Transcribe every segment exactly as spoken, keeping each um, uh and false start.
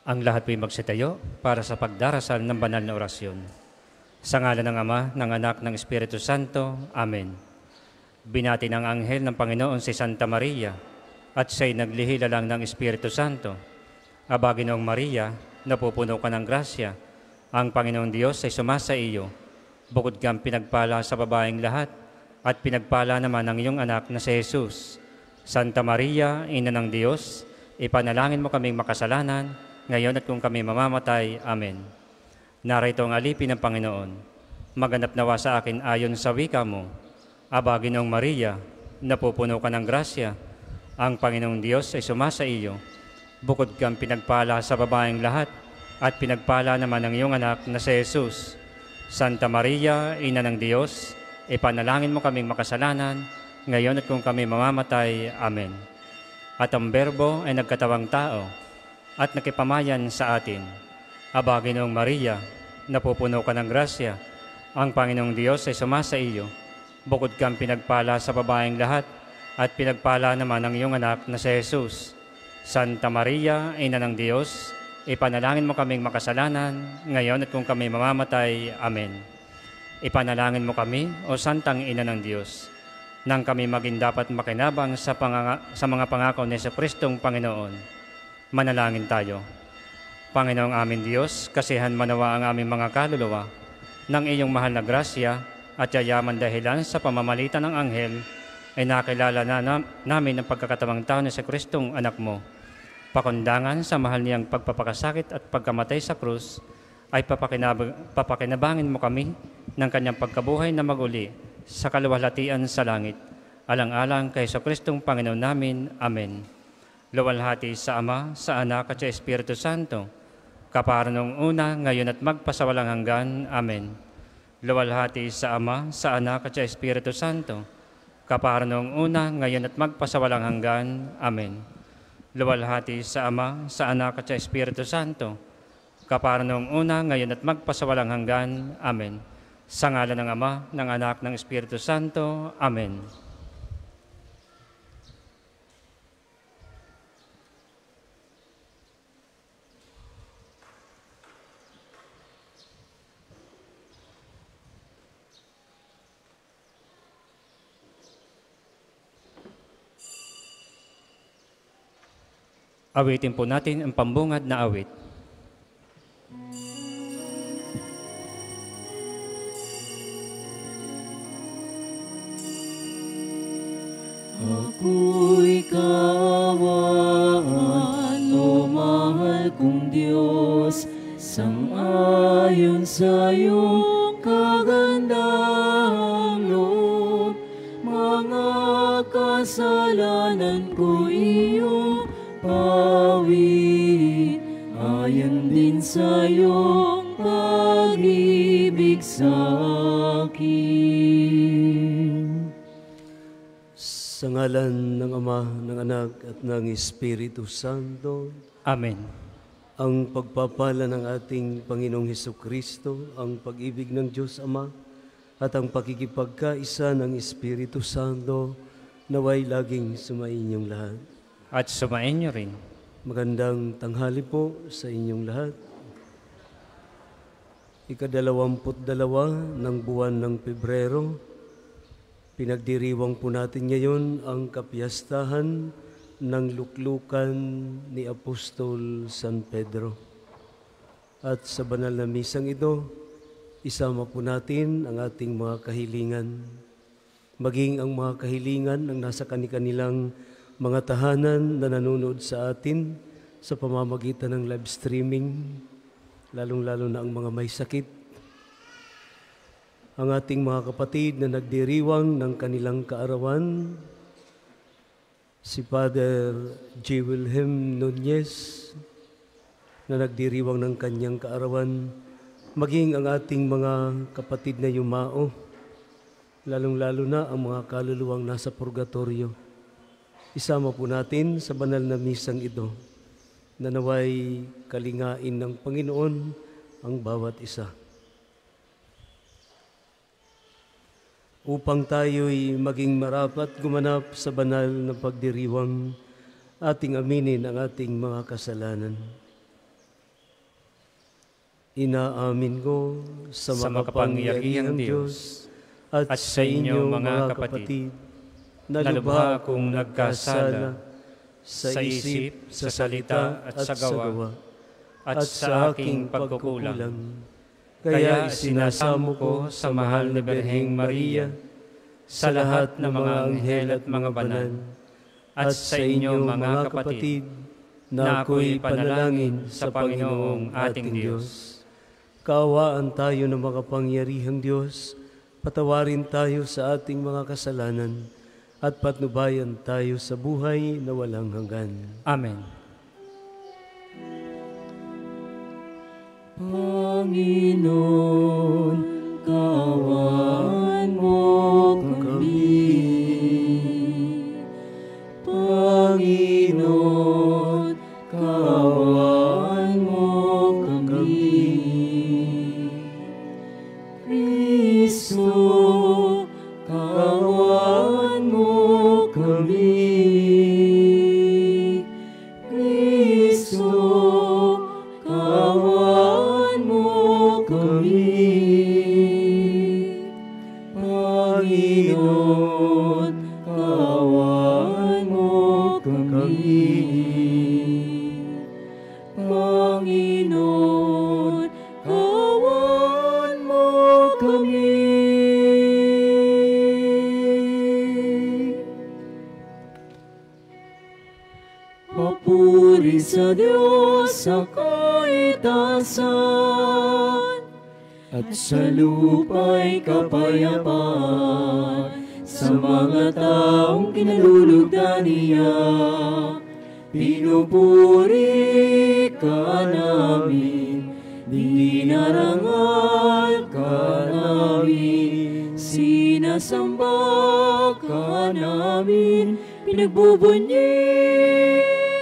Ang lahat po'y magsitayo para sa pagdarasal ng banal na orasyon. Sa ngalan ng Ama, ng Anak, ng Espiritu Santo. Amen. Binati ng anghel ng Panginoon si Santa Maria at siya'y naglihilalang ng Espiritu Santo. Aba, Ginoong Maria, napupuno ka ng grasya. Ang Panginoong Diyos ay sumasa iyo. Bukod kang pinagpala sa babaeng lahat at pinagpala naman ang iyong anak na si Jesus. Santa Maria, Ina ng Diyos, ipanalangin mo kaming makasalanan ngayon at kung kami mamamatay. Amen. Narito ang alipin ng Panginoon. Maganap nawa sa akin ayon sa wika mo. Aba, Ginoong Maria, napupuno ka ng grasya. Ang Panginoong Diyos ay sumasa iyo. Bukod kang pinagpala sa babaeng lahat at pinagpala naman ang iyong anak na si Jesus. Santa Maria, Ina ng Diyos, ipanalangin mo kaming makasalanan ngayon at kung kami mamamatay. Amen. At ang Berbo ay nagkatawang tao at nakipamayan sa atin. Aba, Ginoong Maria, napupuno ka ng grasya. Ang Panginoong Diyos ay sumasa iyo. Bukod kang pinagpala sa babaeng lahat, at pinagpala naman ang iyong anak na si Jesus. Santa Maria, Ina ng Diyos, ipanalangin mo kaming makasalanan, ngayon at kung kami mamamatay. Amen. Ipanalangin mo kami, o Santang Ina ng Diyos, nang kami maging dapat makinabang sa, sa mga pangako ni sa Kristong Panginoon. Manalangin tayo. Panginoong aming Diyos, kasihan manawa ang aming mga kaluluwa ng iyong mahal na grasya at yayaman dahilan sa pamamalitan ng anghel ay nakilala na namin ang pagkakatawang tao ni sa Kristong anak mo. Pakundangan sa mahal niyang pagpapakasakit at pagkamatay sa krus ay papakinab papakinabangin mo kami ng kanyang pagkabuhay na maguli sa kaluwalhatian sa langit. Alang-alang kay sa Kristong Panginoon namin. Amen. Luwalhati sa Ama, sa Anak at sa Espiritu Santo, kaparanong una, ngayon at magpasawalang hanggan. Amen. Luwalhati sa Ama, sa Anak at sa Espiritu Santo, kaparanong una, ngayon at magpasawalang hanggan. Amen. Luwalhati sa Ama, sa Anak at sa Espiritu Santo, kaparanong una, ngayon at magpasawalang hanggan. Amen. Sa ngalan ng Ama, ng Anak, ng Espiritu Santo. Amen. Awitin po natin ang pambungad na awit. Ako ikaw, ano mahal kong Diyos, sang-ayon sa iyong kagandahan loob, mga kasalanan ko iyong pawid, ayon din sa iyong pag-ibig sa akin. Sa ngalan ng Ama, ng Anak, at ng Espiritu Santo. Amen. Ang pagpapala ng ating Panginoong Hesukristo, ang pag-ibig ng Diyos Ama, at ang pakikipagkaisa ng Espiritu Santo, naway laging sumainyong lahat. At sumain niyo rin. Magandang tanghali po sa inyong lahat. Ikadalawamput dalawa ng buwan ng Pebrero, pinagdiriwang po natin ngayon ang kapiyastahan ng luklukan ni Apostol San Pedro. At sa banal na misang ito, isama po natin ang ating mga kahilingan. Maging ang mga kahilingan ang nasa kani-kanilang mga tahanan na nanonood sa atin sa pamamagitan ng live streaming, lalong-lalo na ang mga may sakit. Ang ating mga kapatid na nagdiriwang ng kanilang kaarawan, si Father J. Wilhelm Nunez na nagdiriwang ng kanyang kaarawan, maging ang ating mga kapatid na yumao, lalong-lalo na ang mga kaluluwang nasa purgatorio. Isama po natin sa banal na misang ito na naway kalingain ng Panginoon ang bawat isa. Upang tayo'y maging marapat gumanap sa banal na pagdiriwang, ating aminin ang ating mga kasalanan. Inaamin ko sa, sa makapangyarihang Diyos at, at sa inyo, mga kapatid, na lubha kung nagkasala sa isip, sa salita at sa gawa, at sa aking pagkukulang. Kaya isinasamo ko sa mahal na Birheng Maria, sa lahat ng mga anghel at mga banal, at sa inyo, mga kapatid, na ako'y panalangin sa Panginoong ating Diyos. Kaawaan tayo ng makapangyarihang Diyos, patawarin tayo sa ating mga kasalanan, at patnubayan tayo sa buhay na walang hanggan. Amen. Panginoon, kaawaan mo kami. Panginoon, kaawaan mo kami. Kristo, kaawaan mo kami. Sa Diyos ako'y dasal, at sa lupa'y kapayapaan. Sa mga taong kinalulugdan niya, pinupuri ka namin, dinarangal ka namin, sinasamba ka namin, pinagbubunyi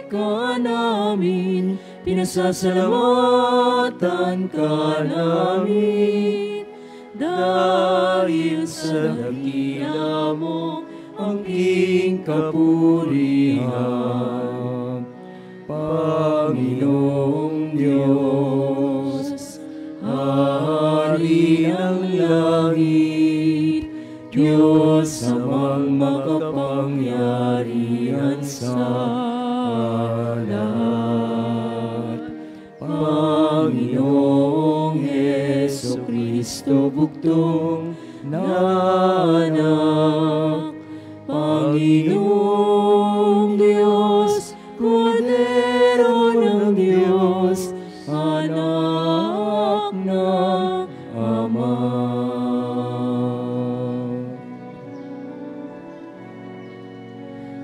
ka namin, pinasasalamatan ka namin, dahil sa dakila mo ang iyong kapurihan, Panginoong Diyos. Hari ng langit, Diyos amang makapangyarihan sa lahat. Panginoong Heso Kristo, bugtong na anak, Panginoong Diyos, Kordero ng Diyos, anak na Ama.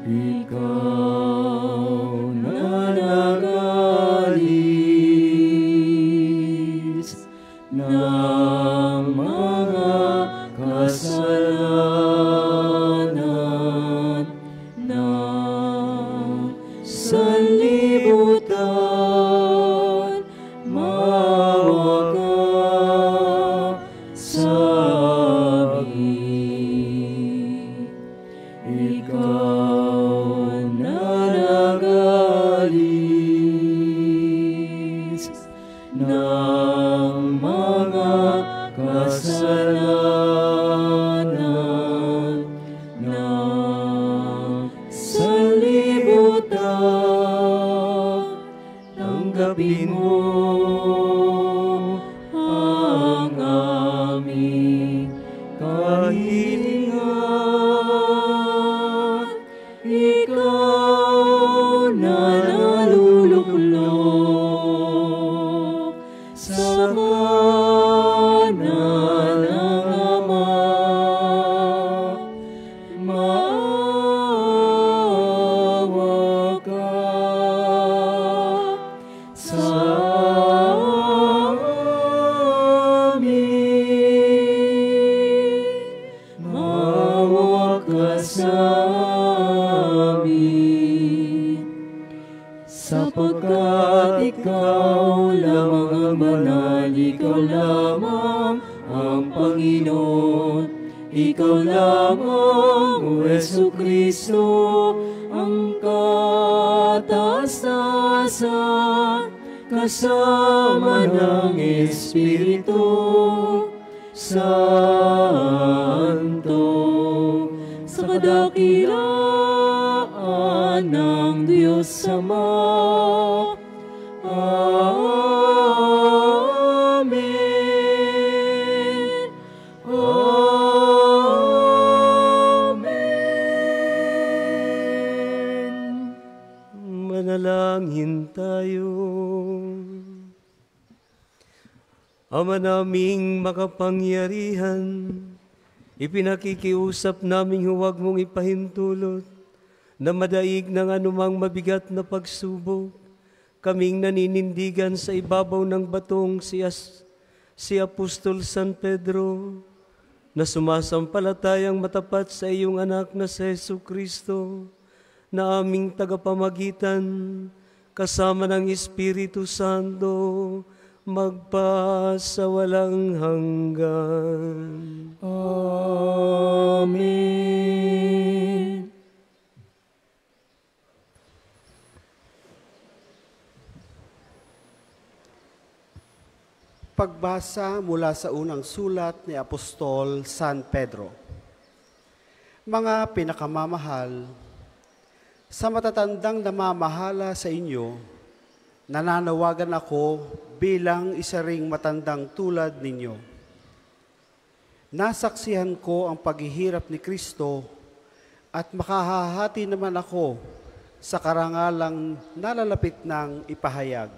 Ikaw nagalis ng mga kasalanan ng sanlibutan, maawa ka sa amin. Ikaw na nagalis ng mga kasalanan ng sanlibutan, tanggapin mo ang aming kahilingan. Ikaw na naluluklok sa kanan ng Ama, maawa ka sa amin, maawa ka sa amin, sapagkat ikaw lamang ang banal, ikaw lamang ang Panginoon, ikaw lamang, O Yesu Kristo, ang katastasan, ka kasama ng Espiritu Santo sa kadakilaan ng Diyos Ama. Amen. Amen. Manalangin tayo. Ama naming makapangyarihan, ipinakikiusap naming huwag mong ipahintulot na madaig ng anumang mabigat na pagsubok. Kaming naninindigan sa ibabaw ng batong si, As si Apostol San Pedro na sumasampalatayang matapat sa iyong anak na si Hesu Kristo na aming tagapamagitan kasama ng Espiritu Santo, magpa sa walang hanggan. Amen. Pagbasa mula sa unang sulat ni Apostol San Pedro. Mga pinakamamahal, sa matatandang namamahala sa inyo, nananawagan ako bilang isa ring matandang tulad ninyo. Nasaksihan ko ang paghihirap ni Kristo at makahahati naman ako sa karangalang nalalapit ng ipahayag.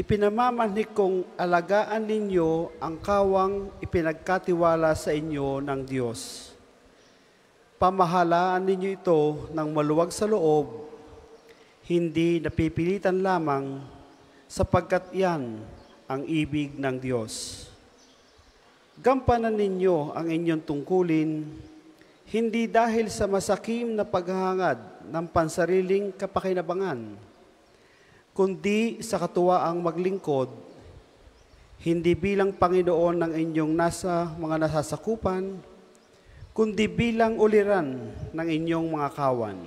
Ipinamamanhik kong alagaan ninyo ang kawang ipinagkatiwala sa inyo ng Diyos. Pamahalaan ninyo ito ng maluwag sa loob, hindi napipilitan lamang, sapagkat yan ang ibig ng Diyos. Gampanan ninyo ang inyong tungkulin, hindi dahil sa masakim na paghahangad ng pansariling kapakinabangan, kundi sa katuwaang maglingkod, hindi bilang Panginoon ng inyong nasa mga nasasakupan, kundi bilang uliran ng inyong mga kawan.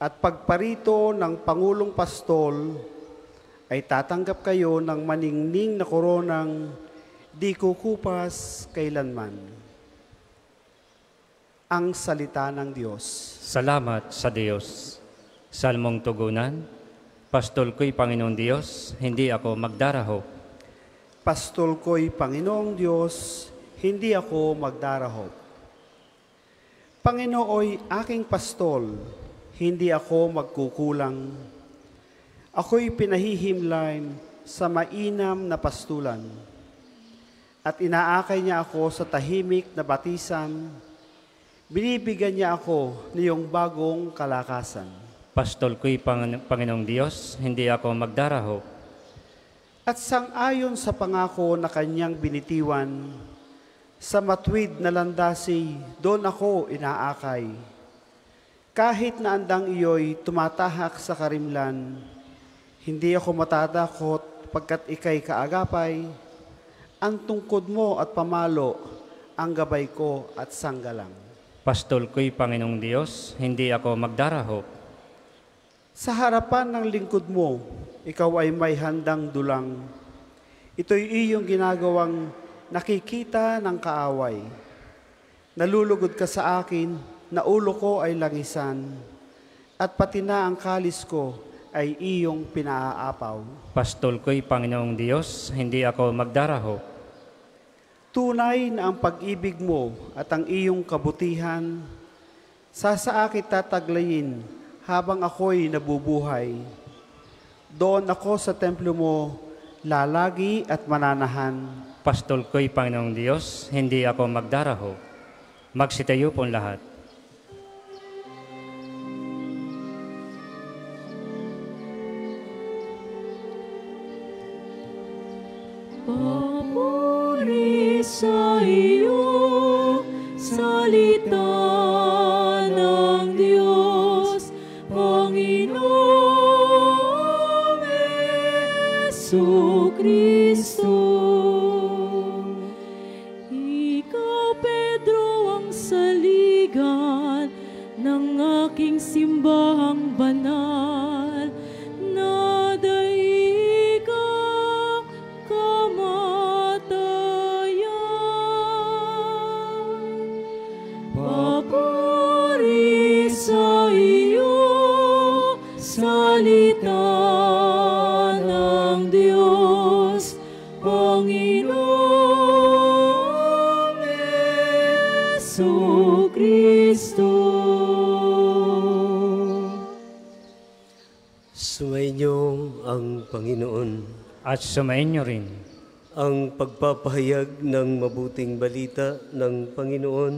At pagparito ng Pangulong Pastol ay tatanggap kayo ng maningning na koronang di kukupas kailanman. Ang salita ng Diyos. Salamat sa Diyos. Salmong tugunan, Pastol ko'y Panginoong Diyos, hindi ako magdaraho. Pastol ko'y Panginoong Diyos, hindi ako magdaraho. Panginooy aking pastol, hindi ako magkukulang. Ako'y pinahihimlayan sa mainam na pastulan. At inaakay niya ako sa tahimik na batisan. Binibigyan niya ako niyong bagong kalakasan. Pastol ko'y Panginoong Diyos, hindi ako magdaraho. At sang-ayon sa pangako na kanyang binitiwan, sa matwid na landasi, doon ako inaakay. Kahit na andang iyo'y tumatahak sa karimlan, hindi ako matatakot pagkat ika'y kaagapay, ang tungkod mo at pamalo, ang gabay ko at sanggalang. Pastol ko'y Panginoong Diyos, hindi ako magdaraho. Sa harapan ng lingkod mo, ikaw ay may handang dulang. Ito'y iyong ginagawang nakikita ng kaaway. Nalulugod ka sa akin, na ulo ko ay langisan, at pati na ang kalis ko ay iyong pinaaapaw. Pastol ko'y Panginoong Diyos, hindi ako magdaraho. Tunay na ang pag-ibig mo at ang iyong kabutihan, sasaakit tataglayin habang ako'y nabubuhay. Doon ako sa templo mo, lalagi at mananahan. Pastol ko'y Panginoong Diyos, hindi ako magdaraho. Magsitayo pong lahat. Papuri sa iyo, salita ng Diyos, Panginoong Hesu Kristo. Ikaw, Pedro, ang saligan ng aking simbahang banal na ninyo ang Panginoon. At sumainyo rin. Ang pagpapahayag ng mabuting balita ng Panginoon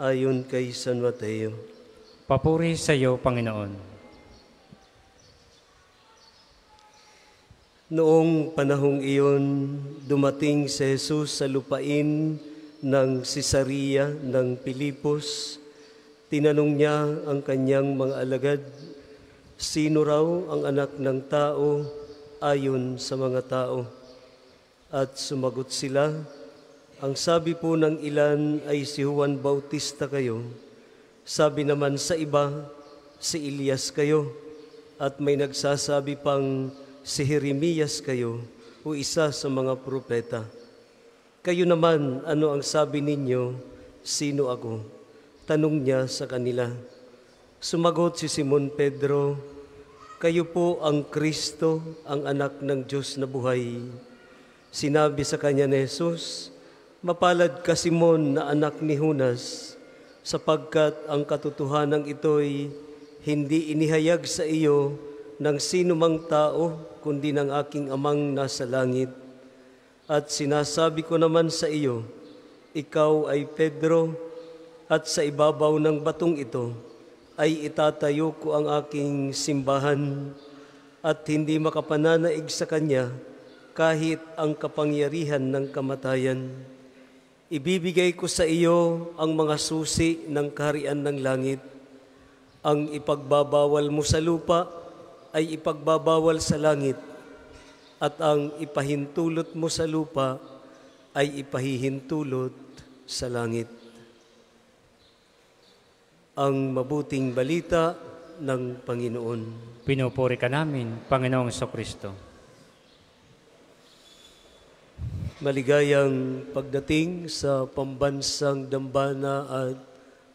ayon kay San Mateo. Papuri sa iyo, Panginoon. Noong panahong iyon, dumating si Jesus sa lupain ng Cesarea ng Pilipus. Tinanong niya ang kanyang mga alagad, sino raw ang anak ng tao ayon sa mga tao? At sumagot sila, ang sabi po ng ilan ay si Juan Bautista kayo, sabi naman sa iba, si Ilias kayo, at may nagsasabi pang, si Jeremias kayo, o isa sa mga propeta. Kayo naman, ano ang sabi ninyo, sino ako? Tanong niya sa kanila. Sumagot si Simon Pedro, kayo po ang Kristo, ang anak ng Diyos na buhay. Sinabi sa kanya ni Jesus, mapalad ka Simon na anak ni Hunas, sapagkat ang katotohanan ito'y hindi inihayag sa iyo ng sinumang tao, kundi ng aking amang nasa langit. At sinasabi ko naman sa iyo, ikaw ay Pedro, at sa ibabaw ng batong ito ay itatayo ko ang aking simbahan, at hindi makapananaig sa kanya kahit ang kapangyarihan ng kamatayan. Ibibigay ko sa iyo ang mga susi ng kaharian ng langit. Ang ipagbabawal mo sa lupa ay ipagbabawal sa langit, at ang ipahintulot mo sa lupa ay ipahihintulot sa langit. Ang mabuting balita ng Panginoon. Pinupuri ka namin, Panginoong Jesucristo. Maligayang pagdating sa pambansang dambana at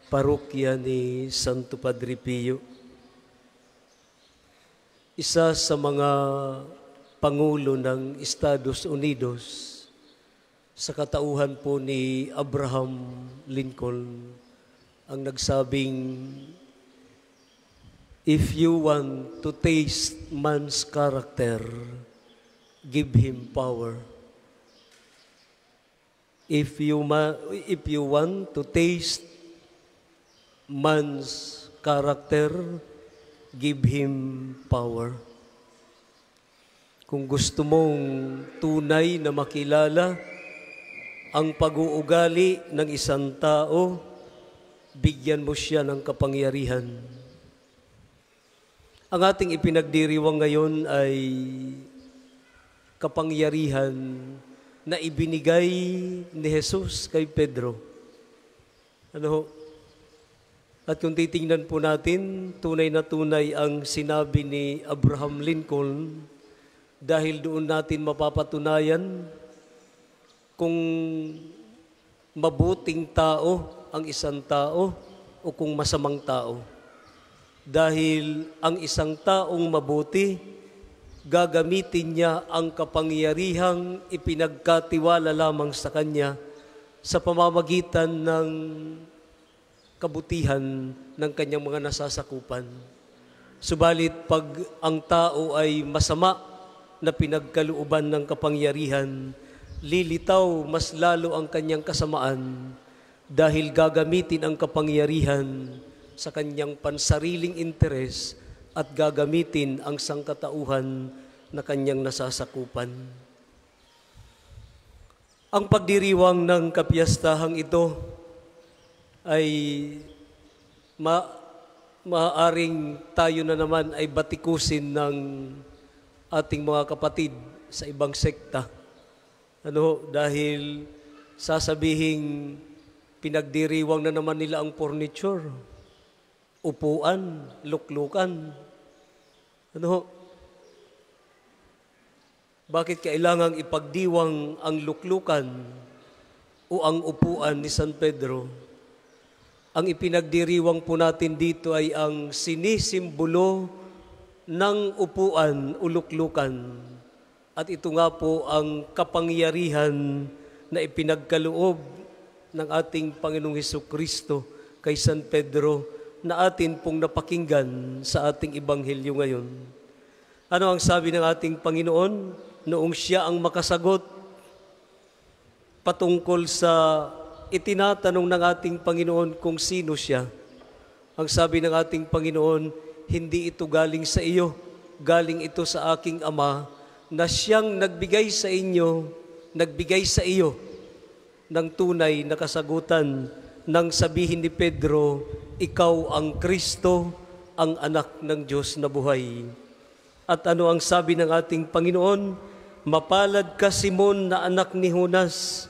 parokya ni Santo Padre Pio. Isa sa mga pangulo ng Estados Unidos sa katauhan po ni Abraham Lincoln ang nagsabing, if you want to taste man's character, give him power. If you, ma if you want to taste man's character, give him power. Kung gusto mong tunay na makilala ang pag-uugali ng isang tao, bigyan mo siya ng kapangyarihan. Ang ating ipinagdiriwang ngayon ay kapangyarihan na ibinigay ni Jesus kay Pedro. Ano? At kung titingnan po natin, tunay na tunay ang sinabi ni Abraham Lincoln dahil doon natin mapapatunayan kung mabuting tao ang isang tao o kung masamang tao. Dahil ang isang taong mabuti, gagamitin niya ang kapangyarihang ipinagkatiwala lamang sa kanya sa pamamagitan ng kabutihan ng kanyang mga nasasakupan. Subalit pag ang tao ay masama na pinagkalooban ng kapangyarihan, lilitaw mas lalo ang kanyang kasamaan dahil gagamitin ang kapangyarihan sa kanyang pansariling interes at gagamitin ang sangkatauhan na kanyang nasasakupan. Ang pagdiriwang ng kapiastahang ito ay ma maaaring tayo na naman ay batikusin ng ating mga kapatid sa ibang sekta. Ano? Dahil sasabihin pinagdiriwang na naman nila ang furniture, upuan, luklukan. Ano? Bakit kailangang ipagdiwang ang luklukan o ang upuan ni San Pedro? Ang ipinagdiriwang po natin dito ay ang sinisimbolo ng upuan o luklukan. At ito nga po ang kapangyarihan na ipinagkaloob ng ating Panginoong Jesucristo kay San Pedro na atin pong napakinggan sa ating ebanghelyo ngayon. Ano ang sabi ng ating Panginoon noong siya ang makasagot patungkol sa itinatanong ng ating Panginoon kung sino siya? Ang sabi ng ating Panginoon, hindi ito galing sa iyo, galing ito sa aking Ama na siyang nagbigay sa inyo, nagbigay sa iyo ng tunay na kasagutan nang sabihin ni Pedro, ikaw ang Kristo, ang anak ng Diyos na buhay. At ano ang sabi ng ating Panginoon? Mapalad ka, Simon, na anak ni Hunas,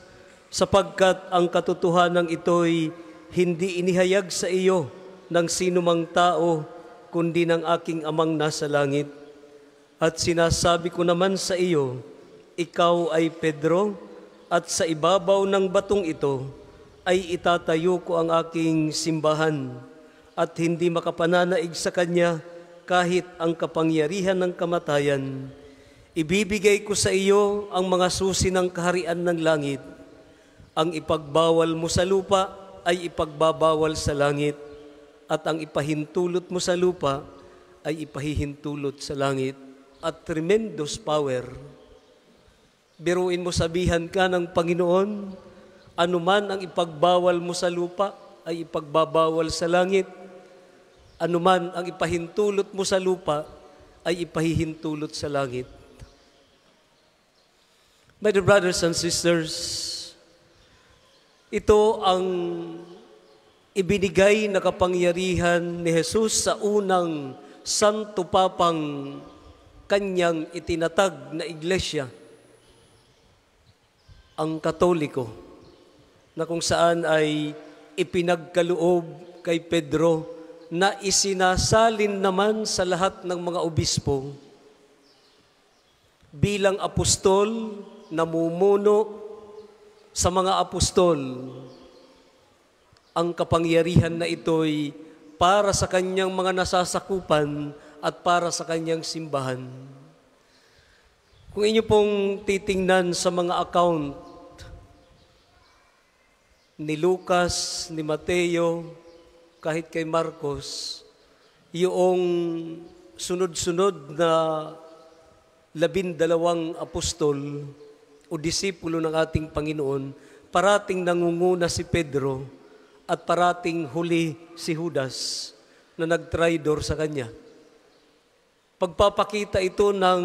sapagkat ang katotohanan ito'y hindi inihayag sa iyo ng sinumang tao, kundi ng aking Amang nasa langit. At sinasabi ko naman sa iyo, ikaw ay Pedro, at sa ibabaw ng batong ito, ay itatayo ko ang aking simbahan at hindi makapananaig sa kanya kahit ang kapangyarihan ng kamatayan. Ibibigay ko sa iyo ang mga susi ng kaharian ng langit. Ang ipagbawal mo sa lupa ay ipagbabawal sa langit at ang ipahintulot mo sa lupa ay ipahihintulot sa langit. At tremendous power. Biruin mo, sabihan ka ng Panginoon, anuman ang ipagbawal mo sa lupa ay ipagbabawal sa langit. Anuman ang ipahintulot mo sa lupa ay ipahihintulot sa langit. My dear brothers and sisters, ito ang ibinigay na kapangyarihan ni Jesus sa unang Santo Papang kanyang itinatag na iglesia, ang Katoliko, na kung saan ay ipinagkaloob kay Pedro na isinasalin naman sa lahat ng mga obispo bilang apostol, namumuno sa mga apostol. Ang kapangyarihan na ito'y para sa kanyang mga nasasakupan at para sa kanyang simbahan. Kung inyo pong titingnan sa mga account ni Lucas, ni Mateo, kahit kay Marcos, yung sunod-sunod na labindalawang apostol o disipulo ng ating Panginoon, parating nangunguna si Pedro at parating huli si Judas na nag-traidor sa kanya. Pagpapakita ito ng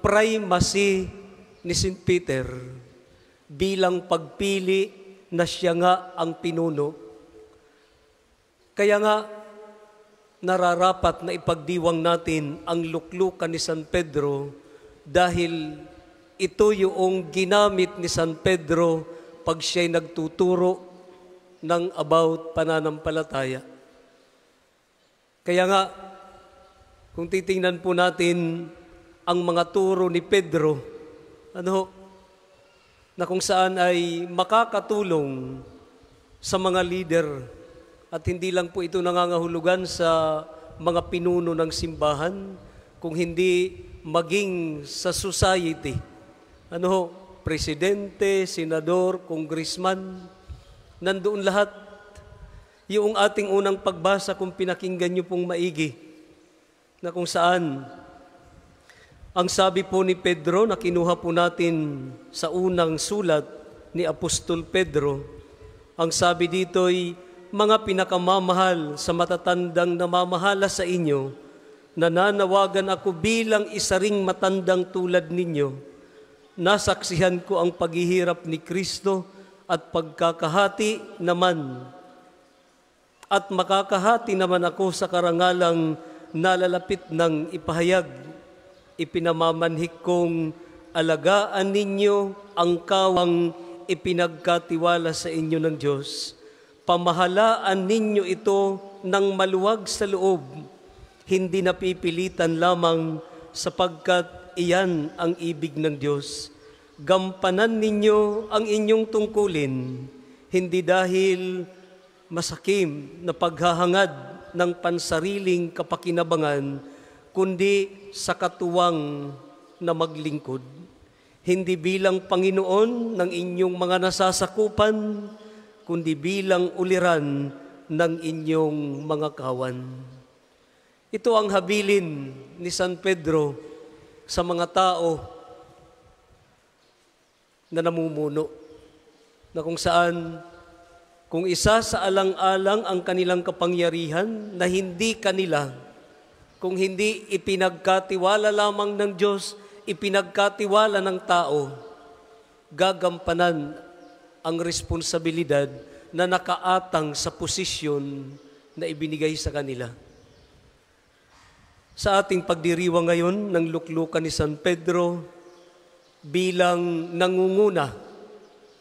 primacy ni Saint Peter bilang pagpili na siya nga ang pinuno. Kaya nga, nararapat na ipagdiwang natin ang luklukan ni San Pedro dahil ito yung ginamit ni San Pedro pag siya'y nagtuturo ng about pananampalataya. Kaya nga, kung titingnan po natin ang mga turo ni Pedro, ano na kung saan ay makakatulong sa mga leader at hindi lang po ito nangangahulugan sa mga pinuno ng simbahan kung hindi maging sa society. Ano, presidente, senador, congressman, nandoon lahat. Yung ating unang pagbasa kung pinakinggan niyo pong maigi na kung saan ang sabi po ni Pedro na kinuha po natin sa unang sulat ni Apostol Pedro, ang sabi dito'y, mga pinakamamahal sa matatandang namamahala sa inyo, nananawagan ako bilang isa ring matandang tulad ninyo. Nasaksihan ko ang paghihirap ni Kristo at pagkakahati naman. At makakahati naman ako sa karangalang nalalapit ng ipahayag. Ipinamamanhik kong alagaan ninyo ang kawang ipinagkatiwala sa inyo ng Diyos. Pamahalaan ninyo ito ng maluwag sa loob, hindi napipilitan lamang sapagkat iyan ang ibig ng Diyos. Gampanan ninyo ang inyong tungkulin, hindi dahil masakim na paghahangad ng pansariling kapakinabangan, kundi sa katuwang na maglingkod, hindi bilang Panginoon ng inyong mga nasasakupan, kundi bilang uliran ng inyong mga kawan. Ito ang habilin ni San Pedro sa mga tao na namumuno, na kung saan, kung isa sa alang-alang ang kanilang kapangyarihan na hindi kanila, kung hindi ipinagkatiwala lamang ng Diyos, ipinagkatiwala ng tao, gagampanan ang responsibilidad na nakaatang sa posisyon na ibinigay sa kanila. Sa ating pagdiriwang ngayon ng luklukan ni San Pedro bilang nangunguna,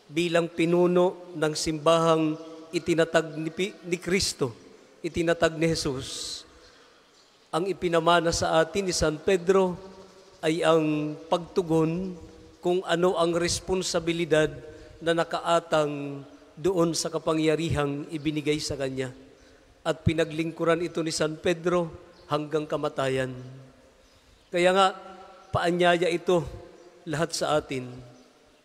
bilang pinuno ng simbahang itinatag ni Kristo, itinatag ni Jesus, ang ipinamana sa atin ni San Pedro ay ang pagtugon kung ano ang responsibilidad na nakaatang doon sa kapangyarihang ibinigay sa kanya. At pinaglingkuran ito ni San Pedro hanggang kamatayan. Kaya nga, paanyaya ito lahat sa atin.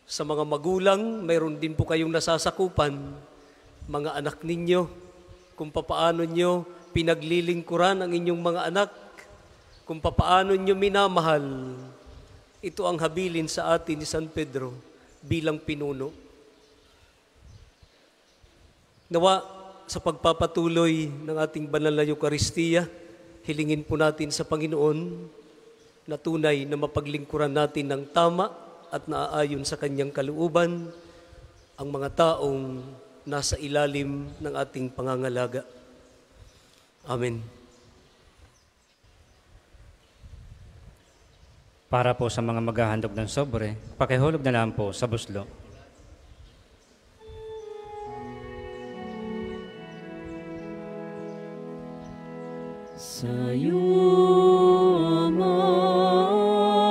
Sa mga magulang, mayroon din po kayong nasasakupan. Mga anak ninyo, kung papaano nyo pinaglilingkuran ang inyong mga anak, kung papaano nyo minamahal. Ito ang habilin sa atin ni San Pedro bilang pinuno. Nawa, sa pagpapatuloy ng ating banal na Eucharistia, hilingin po natin sa Panginoon na tunay na mapaglingkuran natin ng tama at naaayon sa kanyang kalooban ang mga taong nasa ilalim ng ating pangangalaga. Amen. Para po sa mga maghahandog ng sobre, pakihulog na lang po sa buslo. Sa'yo ang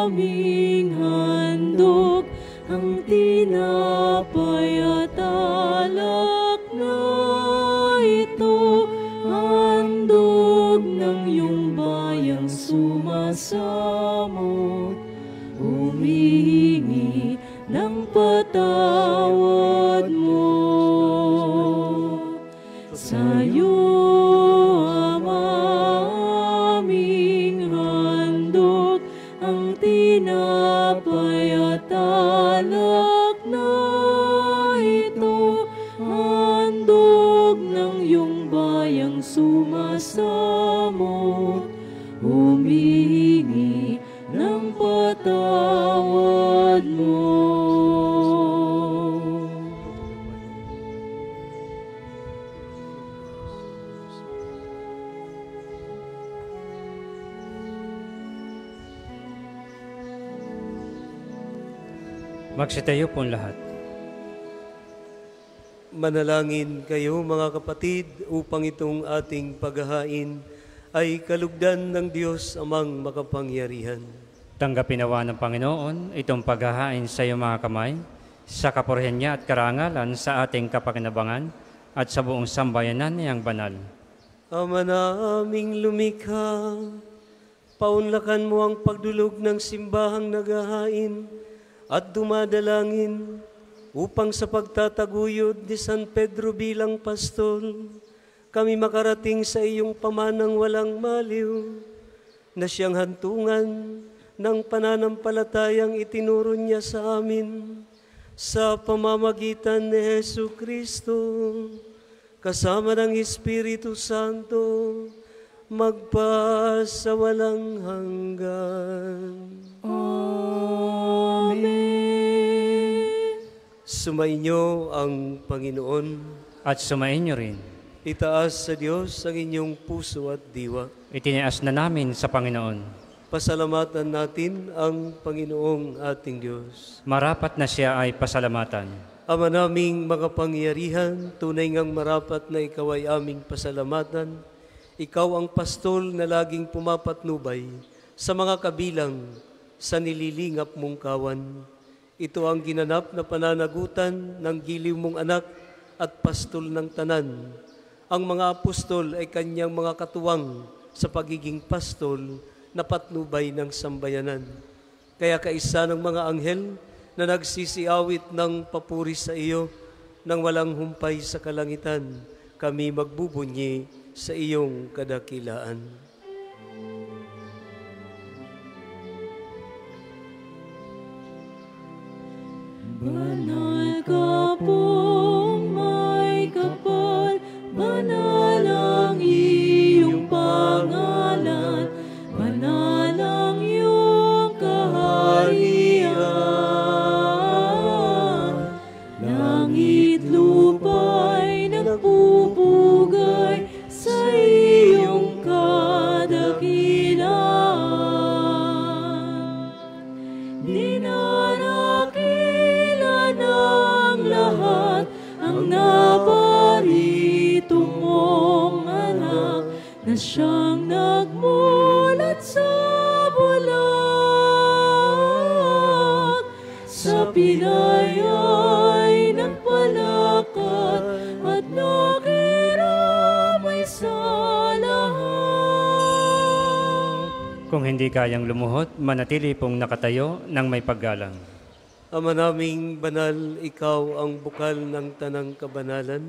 aming handog, ang tinapay at alak na ito, handog ng iyong bayang sumasamot, umihingi ng patawad mo. Sa'yo ang aming handog, ang tinapay at alak na ito, handog ng iyong bayang sumasamot, humingi ng patawad mo. Magsitayo po lahat. Manalangin kayo mga kapatid upang itong ating paghahain ay kalugdan ng Diyos amang makapangyarihan. Tanggapin nawa ng Panginoon itong paghahain sa iyong mga kamay, sa kapurihan niya at karangalan sa ating kapakinabangan at sa buong sambayanan niyang banal. Ama naming lumikha, paunlakan mo ang pagdulog ng simbahang naghahain at dumadalangin upang sa pagtataguyod ni San Pedro bilang pastol, kami makarating sa iyong pamanang walang maliw, na siyang hantungan ng pananampalatayang itinuro niya sa amin sa pamamagitan ni Hesu Kristo, kasama ng Espiritu Santo, magpa sa walang hanggan. Amen. Sumainyo ang Panginoon at sumainyo rin. Itaas sa Diyos ang inyong puso at diwa. Itinaas na namin sa Panginoon. Pasalamatan natin ang Panginoong ating Diyos. Marapat na siya ay pasalamatan. Ama naming makapangyarihan, tunay ngang marapat na ikaw ay aming pasalamatan. Ikaw ang pastol na laging pumapatnubay sa mga kabilang sa nililingap mong kawan. Ito ang ginanap na pananagutan ng giliw mong anak at pastol ng tanan. Ang mga apostol ay kanyang mga katuwang sa pagiging pastol na patnubay ng sambayanan. Kaya kaisa ng mga anghel na nagsisiawit ng papuri sa iyo nang walang humpay sa kalangitan, kami magbubunyi sa iyong kadakilaan. Banal ka pong may kapal, banal ang iyong pangalan, banal ang iyong kaharian. Langit lupa'y nagpupugay sa iyong kadakilaan. Dinanakila ng lahat ang naparito mong anak na siyang nagmulat sa bulak. Sa pilay ay nagpalakat at nakiramay sa lahat. Kung hindi kayang lumuhod, manatili pong nakatayo ng may paggalang. Ama naming banal, ikaw ang bukal ng tanang kabanalan,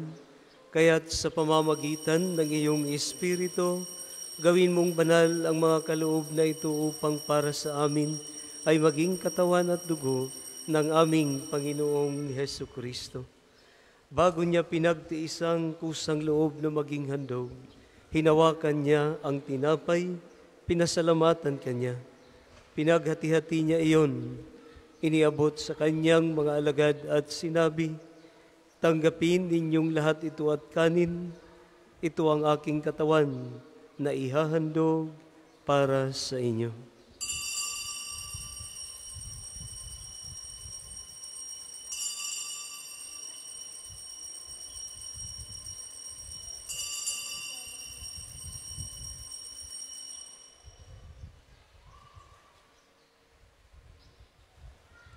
kaya't sa pamamagitan ng iyong Espiritu, gawin mong banal ang mga kaloob na ito upang para sa amin ay maging katawan at dugo ng aming Panginoong Heso Kristo. Bago niya pinagtiisang kusang loob na maging handog, hinawakan niya ang tinapay, pinasalamatan kanya, pinaghati-hati niya iyon, iniabot sa kanyang mga alagad at sinabi, tanggapin ninyong lahat ito at kanin, ito ang aking katawan na ihahandog para sa inyo.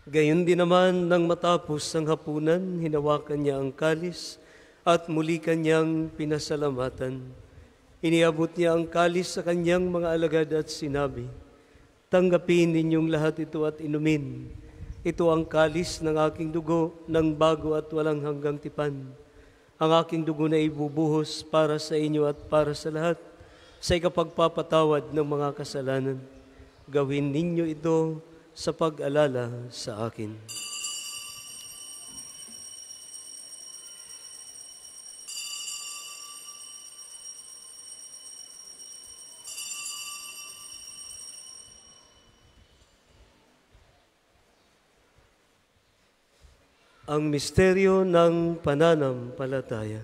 Gayon din naman, nang matapos ang hapunan, hinawakan niya ang kalis at muli kanyang pinasalamatan. Iniabot niya ang kalis sa kanyang mga alagad at sinabi, tanggapin ninyong lahat ito at inumin. Ito ang kalis ng aking dugo ng bago at walang hanggang tipan. Ang aking dugo na ibubuhos para sa inyo at para sa lahat sa ikapagpapatawad ng mga kasalanan. Gawin ninyo ito sa pag-alala sa akin. Ang misteryo ng pananampalataya.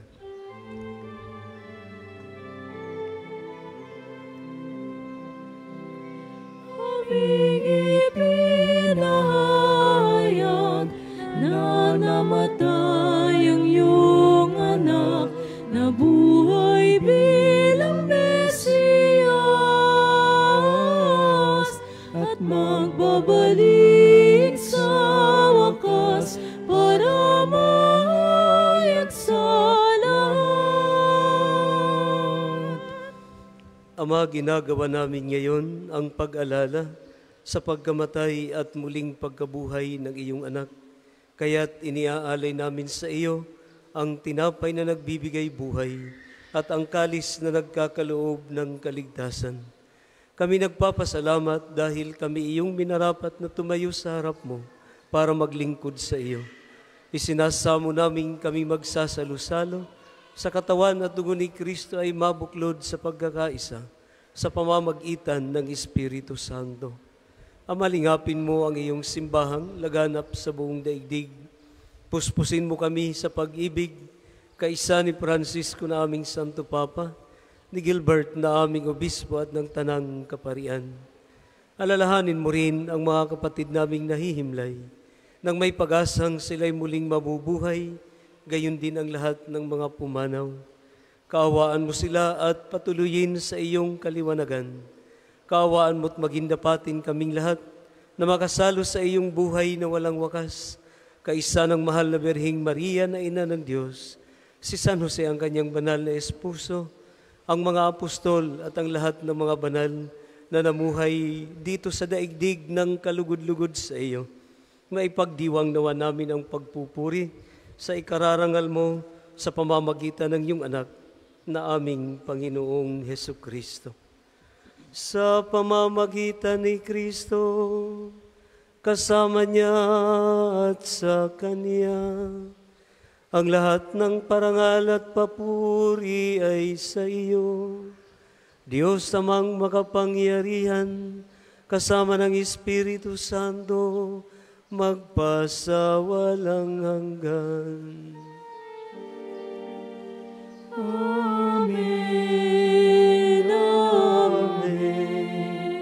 Pinahayag na namatay ang iyong anak, na buhay bilang Mesiyas, at magbabalik sa wakas para mahayag sa lahat. Ama, ginagawa namin ngayon ang pag-alala sa pagkamatay at muling pagkabuhay ng iyong anak. Kaya't iniaalay namin sa iyo ang tinapay na nagbibigay buhay at ang kalis na nagkakaloob ng kaligtasan. Kami nagpapasalamat dahil kami iyong minarapat na tumayo sa harap mo para maglingkod sa iyo. Isinasamo namin kami magsasalo-salo sa katawan at dugo ni Kristo ay mabuklod sa pagkakaisa sa pamamagitan ng Espiritu Santo. Amalingapin mo ang iyong simbahang laganap sa buong daigdig. Puspusin mo kami sa pag-ibig, kaisa ni Francisco na aming Santo Papa, ni Gilbert na aming Obispo at ng Tanang Kaparian. Alalahanin mo rin ang mga kapatid naming nahihimlay, nang may pag-asang sila'y muling mabubuhay, gayon din ang lahat ng mga pumanaw. Kaawaan mo sila at patuloyin sa iyong kaliwanagan. Kaawaan mo't magindapatin kaming lahat na makasalo sa iyong buhay na walang wakas, kaisa ng mahal na Birheng Maria na ina ng Diyos, si San Jose ang kanyang banal na esposo, ang mga apostol at ang lahat ng mga banal na namuhay dito sa daigdig ng kalugod-lugod sa iyo. Maipagdiwang nawa namin ang pagpupuri sa ikararangal mo sa pamamagitan ng iyong anak na aming Panginoong Heso Kristo. Sa pamamagitan ni Kristo, kasama niya at sa kanya. Ang lahat ng parangal at papuri ay sa iyo, Diyos namang makapangyarihan, kasama ng Espiritu Santo, magpasawalang hanggan. Amen, amen,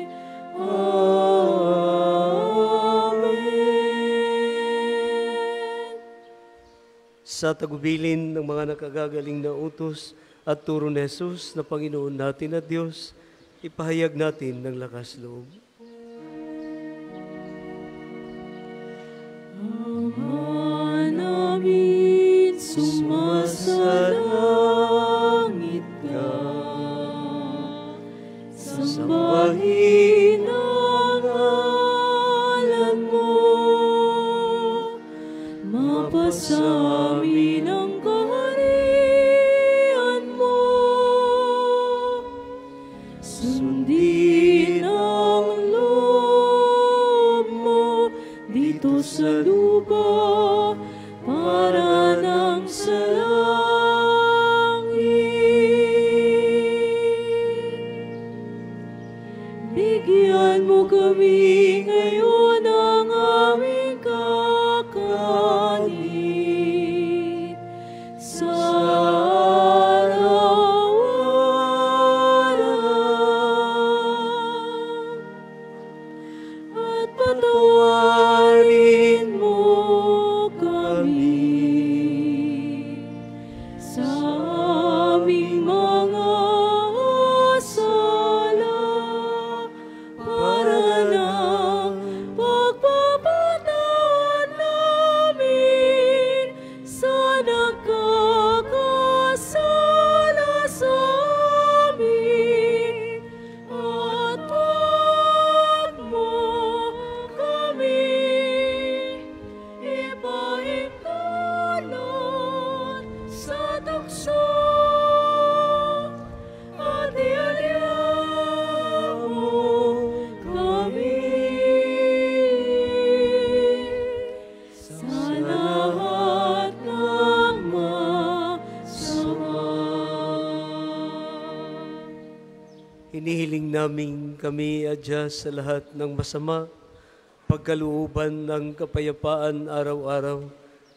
amen. Sa tagubilin ng mga nakagagaling na utos at turo ni Jesus na Panginoon natin at Diyos, ipahayag natin ng lakas loob. Ama namin, sumasalangit ka, sambahin ang ngalan mo, mapasamin ang kaharian mo, sundin ang loob mo dito sa lupa. Aming kami adya sa lahat ng masama, pagkaluuban ng kapayapaan araw-araw,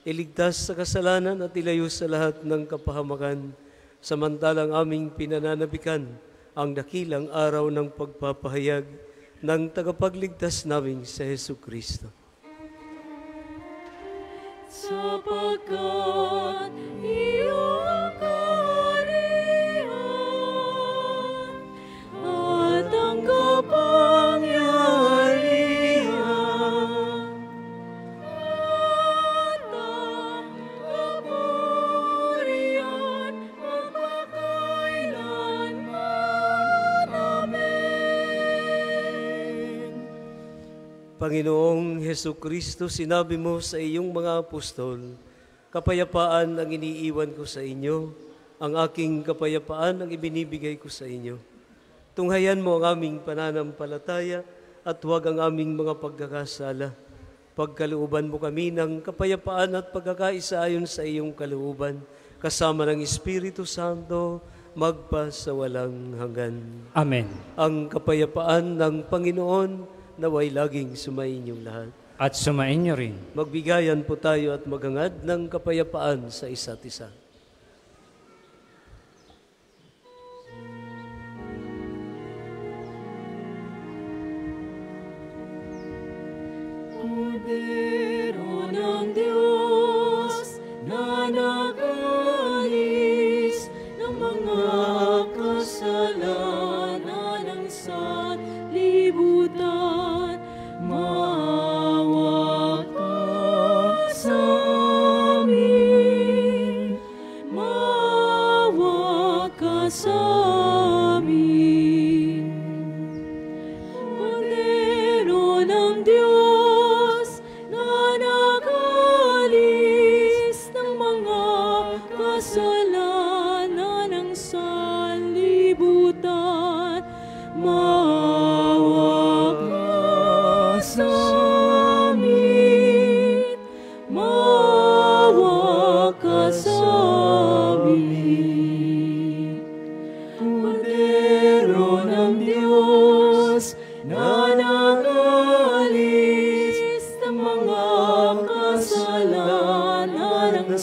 iligtas sa kasalanan at ilayo sa lahat ng kapahamakan, samantalang aming pinananabikan ang dakilang araw ng pagpapahayag ng tagapagligtas naming sa Jesucristo. Sapagkat iyong Panginoong Jesucristo, sinabi mo sa iyong mga apostol, kapayapaan ang iniiwan ko sa inyo, ang aking kapayapaan ang ibinibigay ko sa inyo. Tunghayan mo ang aming pananampalataya at huwag ang aming mga pagkakasala. Pagkalooban mo kami ng kapayapaan at pagkakaisa ayon sa iyong kalooban, kasama ng Espiritu Santo, magpasawalang hanggan. Amen. Ang kapayapaan ng Panginoon, naway laging sumainyo lahat. At sumainyo rin. Magbigayan po tayo at maghangad ng kapayapaan sa isa't isa. Kordero ng Diyos na nag-alis ng mga kasalanan ng sanlibutan. Kordero ng Diyos na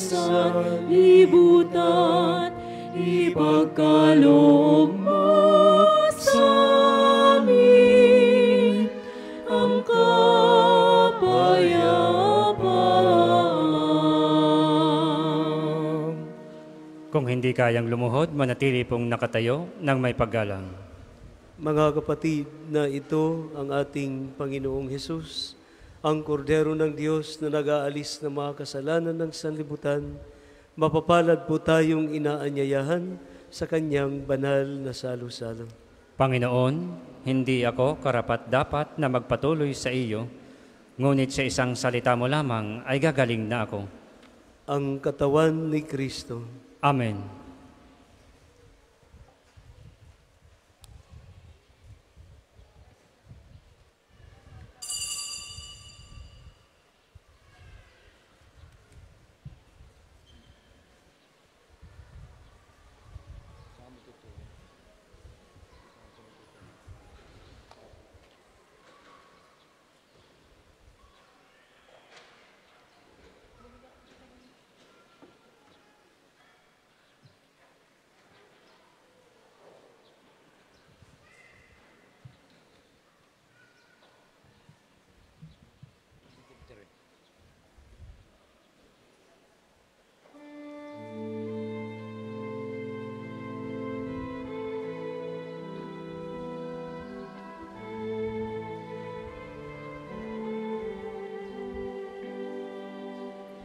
sa libutan, ipagkaloob mo sa amin ang kapayapaan. Kung hindi kayang lumuhod, manatili pong nakatayo ng may paggalang. Mga kapatid, na ito ang ating Panginoong Hesus, ang Kordero ng Diyos na nag-aalis ng mga kasalanan ng sanlibutan. Mapapalad po tayong inaanyayahan sa Kanyang banal na salo-salo. Panginoon, hindi ako karapat-dapat na magpatuloy sa iyo, ngunit sa isang salita mo lamang ay gagaling na ako. Ang katawan ni Kristo. Amen.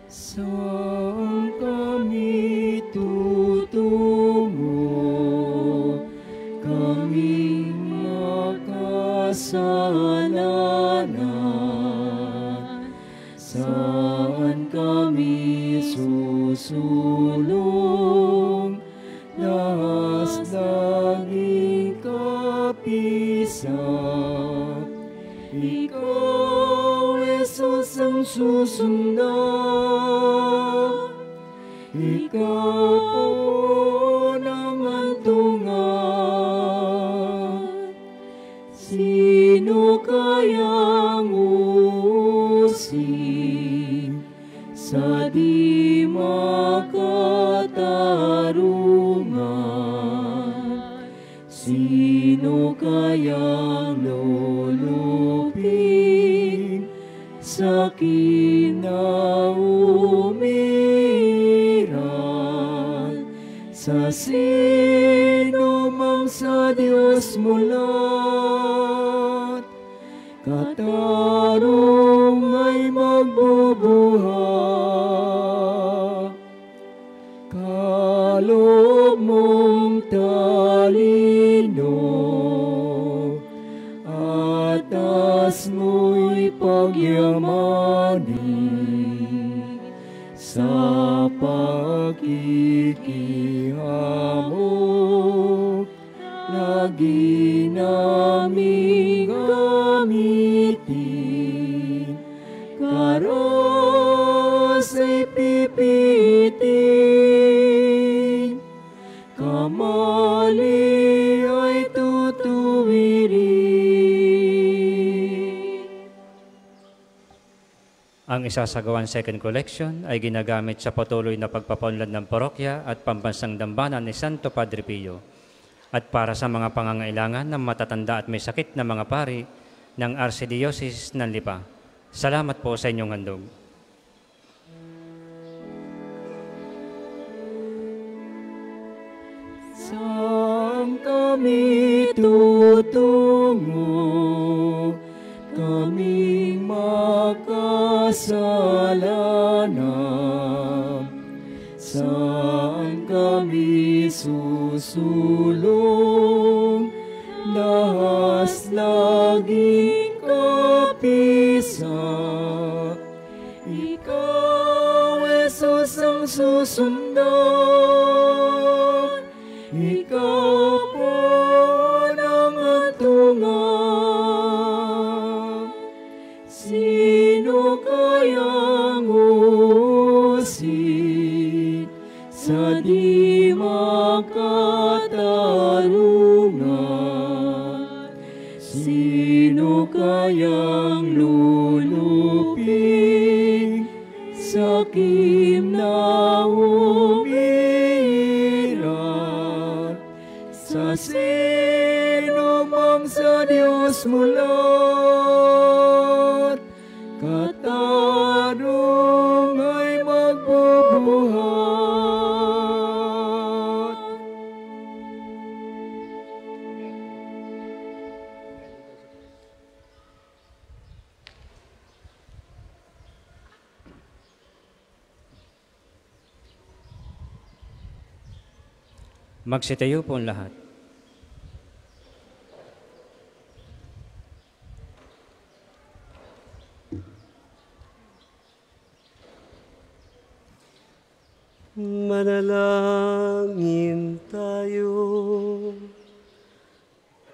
Saan kami tutungo, kaming makasalanan? Saan kami susulong, lahat laging kapisap? Ikaw, Jesus, ang susundan. Ikaw po naman tungan. Sino kayang usin sa di makatarungan? Sino kayang lulupin sa kinaumiran? Sa sino mang sa Diyos mulat, katarong ay magbubuha. Kaloob mong talino, atas mo'y pagyamanin sa pakikihamok, lagi naming gamitin. Karos ay pipitin, kamali ay tutuwirin. Ang isasagawang second collection ay ginagamit sa patuloy na pagpapaunlad ng parokya at pambansang dambana ni Santo Padre Pio at para sa mga pangangailangan ng matatanda at may sakit na mga pari ng Archdiocese ng Lipa. Salamat po sa inyong handog. Saan kami tutungo, kaming makasalanan? Saan kami susulong, lahat laging kapisa? Ikaw, Jesus, ang susundan. Ikaw po ng atungan. Sino kayang usin sa di makatarungan? Sino kayang lulupin sa kim na larong ay magbubuhat. Magsitayo po ang lahat. Manalangin tayo.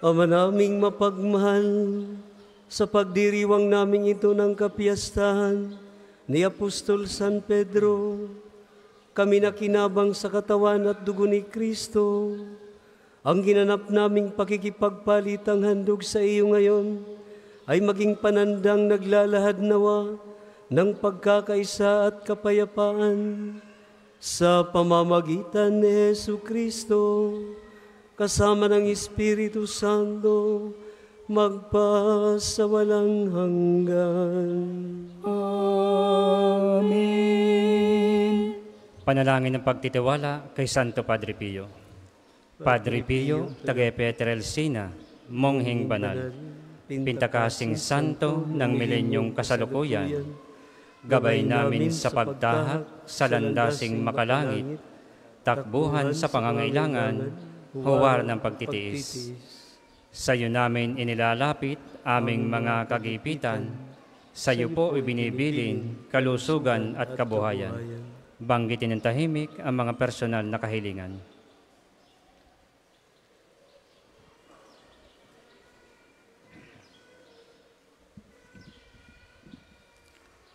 Ama naming mapagmahal, sa pagdiriwang naming ito ng kapiyastahan ni Apostol San Pedro, kami nakinabang sa katawan at dugo ni Kristo, ang ginanap naming pakikipagpalit ang handog sa iyo ngayon ay maging panandang naglalahad nawa ng pagkakaisa at kapayapaan. Sa pamamagitan ni Jesucristo, kasama ng Espiritu Santo, magpasawalang hanggan. Amen. Panalangin ng pagtitiwala kay Santo Padre Pio. Padre Pio, taga-Epetrel Sina, mongheng banal, pintakasing santo ng milenyong kasalukuyan, gabay namin sa pagtahak sa landasing makalangit, takbuhan sa pangangailangan, huwar ng pagtitiis. Sa iyo namin inilalapit aming mga kagipitan, sa iyo po ibinibilin kalusugan at kabuhayan. Banggitin ng tahimik ang mga personal na kahilingan.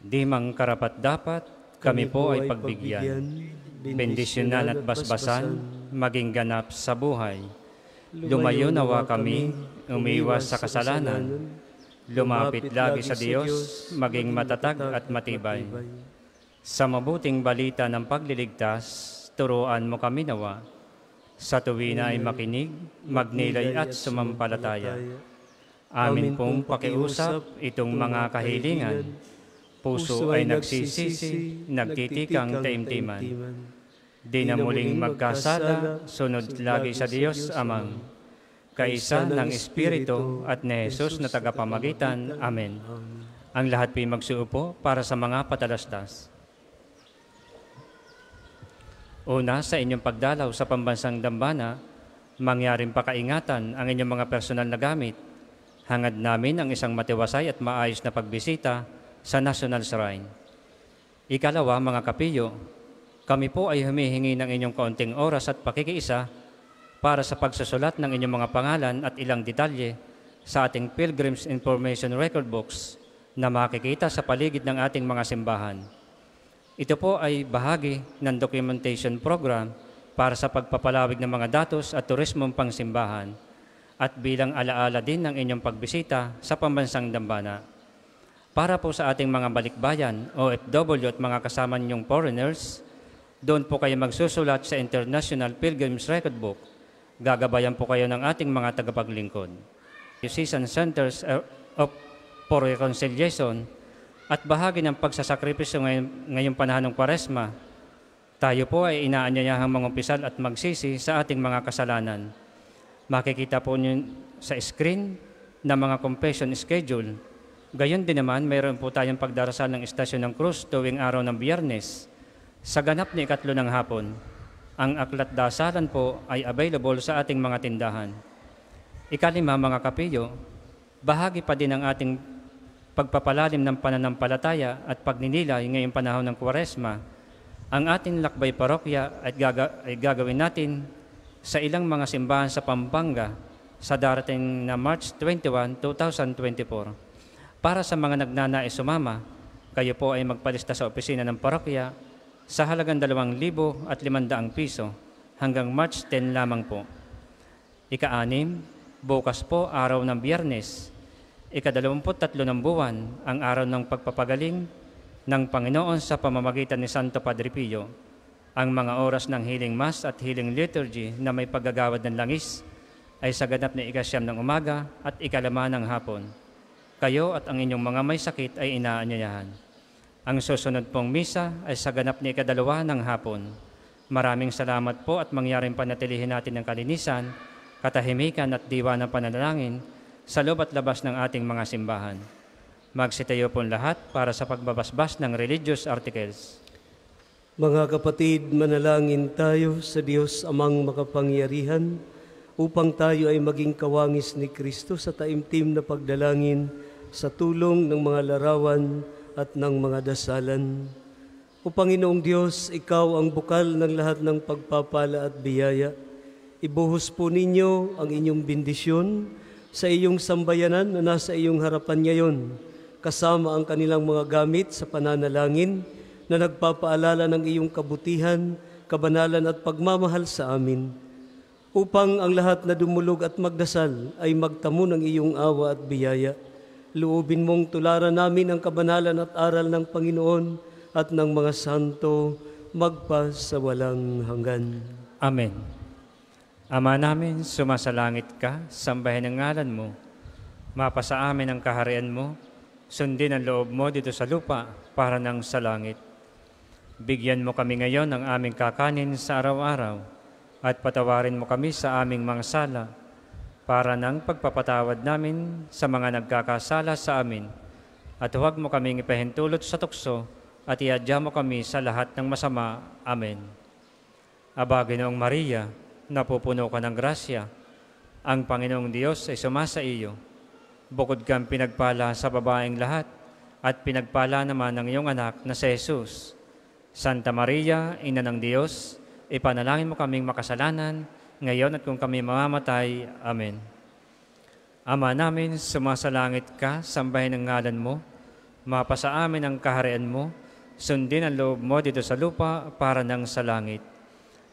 Di mang karapat-dapat, kami, kami po ay pagbigyan, bendisyonan at basbasan, maging ganap sa buhay. Lumayo nawa kami, umiwas sa kasalanan, lumapit lagi sa Diyos, maging matatag at matibay. Sa mabuting balita ng pagliligtas, turuan mo kami nawa. Sa tuwi na ay makinig, magnilay at sumampalataya. Amin pong pakiusap itong mga kahilingan, puso ay nagsisisi, nagtitikang taimtiman. Di na muling magkasala, sunod lagi sa Diyos Amang, kaisa ng Espiritu at ni Jesus na tagapamagitan. Amen. Ang lahat po'y magsuupo para sa mga patalastas. Una, sa inyong pagdalaw sa pambansang dambana, mangyaring pakaingatan ang inyong mga personal na gamit. Hangad namin ang isang matiwasay at maayos na pagbisita sa National Shrine. Ikalawa, mga kapiyo, kami po ay humihingi ng inyong kaunting oras at pakikiisa para sa pagsusulat ng inyong mga pangalan at ilang detalye sa ating Pilgrim's Information Record Books na makikita sa paligid ng ating mga simbahan. Ito po ay bahagi ng documentation program para sa pagpapalawig ng mga datos at turismong pangsimbahan at bilang alaala din ng inyong pagbisita sa pambansang dambana. Para po sa ating mga balikbayan, O F W at mga kasama niyong foreigners, doon po kayo magsusulat sa International Pilgrim's Record Book. Gagabayan po kayo ng ating mga tagapaglingkod, Diocesan Centers for Reconciliation, at bahagi ng pagsasakripisyo ngayong, ngayong panahon ng Kwaresma, tayo po ay inaanyayahang mangupisal at magsisi sa ating mga kasalanan. Makikita po niyo sa screen na mga confession schedule. Gayon din naman, mayroon po tayong pagdarasal ng Istasyon ng Krus tuwing araw ng Biyernes sa ganap ni ikatlo ng hapon. Ang aklat dasalan po ay available sa ating mga tindahan. Ikalima, mga kapiyo, bahagi pa din ng ating pagpapalalim ng pananampalataya at pagninilay ngayong panahon ng Kwaresma. Ang ating lakbay parokya ay, gaga ay gagawin natin sa ilang mga simbahan sa Pampanga sa darating na March twenty-first, two thousand twenty-four. Para sa mga nagnanais sumama, kayo po ay magpalista sa opisina ng parokya sa halagang dalawang libo at limang daang piso hanggang March ten lamang po. Ika-anim, bukas po araw ng Biyernes, ika-dalawampu't tatlo ng buwan, ang araw ng pagpapagaling ng Panginoon sa pamamagitan ni Santo Padre Pio. Ang mga oras ng healing mass at healing liturgy na may paggagawad ng langis ay sa ganap na ikasyam ng umaga at ikalama ng hapon. Kayo at ang inyong mga may sakit ay inaanyayahan. Ang susunod pong misa ay sa ganap ni ikadalawa ng hapon. Maraming salamat po at mangyaring panatilihin natin ang kalinisan, katahimikan at diwa ng pananalangin sa loob at labas ng ating mga simbahan. Magsitayo po lahat para sa pagbabasbas ng religious articles. Mga kapatid, manalangin tayo sa Diyos Amang makapangyarihan upang tayo ay maging kawangis ni Kristo sa taimtim na pagdalangin sa tulong ng mga larawan at ng mga dasalan. O Panginoong Diyos, Ikaw ang bukal ng lahat ng pagpapala at biyaya. Ibuhos po ninyo ang inyong bendisyon sa iyong sambayanan na nasa iyong harapan ngayon, kasama ang kanilang mga gamit sa pananalangin na nagpapaalala ng iyong kabutihan, kabanalan at pagmamahal sa amin, upang ang lahat na dumulog at magdasal ay magtamo ng iyong awa at biyaya. Luubin mong tularan namin ang kabanalan at aral ng Panginoon at ng mga santo magpa sa walang hanggan. Amen. Ama namin, sumasalangit ka, sambahin ang ngalan mo. Mapasa amin ang kaharian mo. Sundin ang loob mo dito sa lupa para nang sa langit. Bigyan mo kami ngayon ng aming kakanin sa araw-araw at patawarin mo kami sa aming mga sala para ng pagpapatawad namin sa mga nagkakasala sa amin. At huwag mo kaming ipahintulot sa tukso at iadya mo kami sa lahat ng masama. Amen. Aba, Ginoong Maria, napupuno ka ng grasya. Ang Panginoong Diyos ay sumasa iyo. Bukod kang pinagpala sa babaeng lahat at pinagpala naman ng iyong anak na si Jesus. Santa Maria, Ina ng Diyos, ipanalangin mo kaming makasalanan ngayon at kung kami mamamatay. Amen. Ama namin, sumasalangit ka, sambahin ang ngalan mo. Mapasa amin ang kaharian mo. Sundin ang loob mo dito sa lupa para nang sa langit.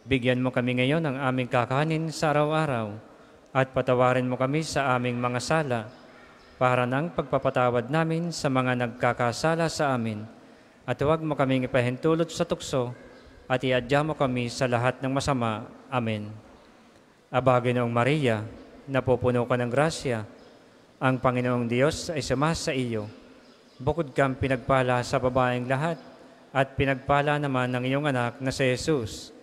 Bigyan mo kami ngayon ng aming kakanin sa araw-araw at patawarin mo kami sa aming mga sala para nang pagpapatawad namin sa mga nagkakasala sa amin. At huwag mo kaming ipahintulot sa tukso at iadya mo kami sa lahat ng masama. Amen. Aba, Ginoong Maria, napupuno ka ng grasya. Ang Panginoong Diyos ay sumasa iyo. Bukod kang pinagpala sa babaeng lahat at pinagpala naman ng iyong anak na si Jesus.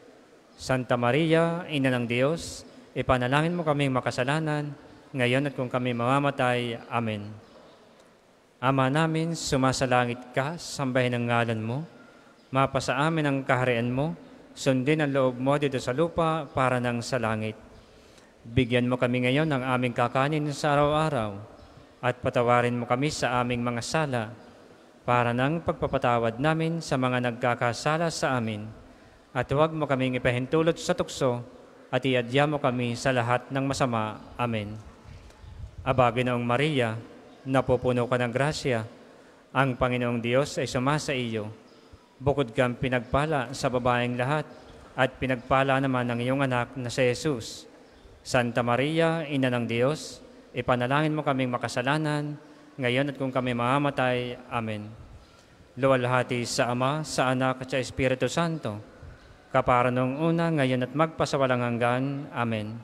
Santa Maria, Ina ng Diyos, ipanalangin mo kaming makasalanan, ngayon at kung kami mamamatay. Amen. Ama namin, sumasalangit ka, sambahin ang ngalan mo. Mapasa amin ang kaharian mo. Sundin ang loob mo dito sa lupa para nang sa langit. Bigyan mo kami ngayon ng aming kakanin sa araw-araw at patawarin mo kami sa aming mga sala para nang pagpapatawad namin sa mga nagkakasala sa amin. At huwag mo kaming ipahintulot sa tukso at iadya mo kami sa lahat ng masama. Amen. Aba, Ginoong Maria, napupuno ka ng grasya. Ang Panginoong Diyos ay sumasa iyo. Bukod kang pinagpala sa babaeng lahat at pinagpala naman ng iyong anak na si Jesus. Santa Maria, Ina ng Diyos, ipanalangin mo kaming makasalanan, ngayon at kung kami mamamatay. Amen. Luwalhati sa Ama, sa Anak, at sa Espiritu Santo, kapara noong una, ngayon at magpasawalang hanggan. Amen.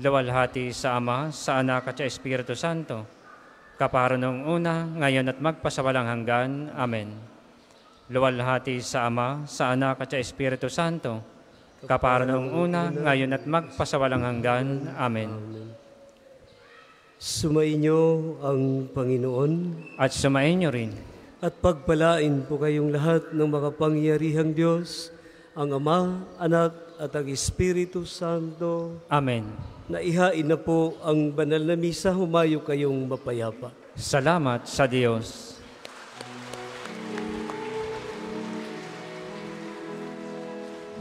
Luwalhati sa Ama, sa Anak, at sa Espiritu Santo, kapara noong una, ngayon at magpasawalang hanggan. Amen. Luwalhati sa Ama, sa Anak, at sa Espiritu Santo, kapara noong una, ngayon at magpasawalang hanggan. Amen. Sumainyo ang Panginoon. At sumainyo rin. At pagpalain po kayong lahat ng makapangyarihang Diyos, ang Ama, Anak, at ang Espiritu Santo. Amen. Naihain na po ang banal na misa, humayo kayong mapayapa. Salamat sa Diyos.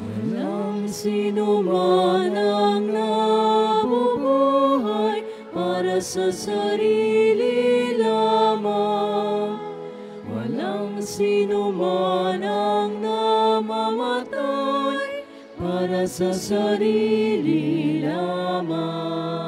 Walang sinuman ang nabubuhay para sa sarili lamang. Walang sinuman ang namamatay para sa sarili lamang.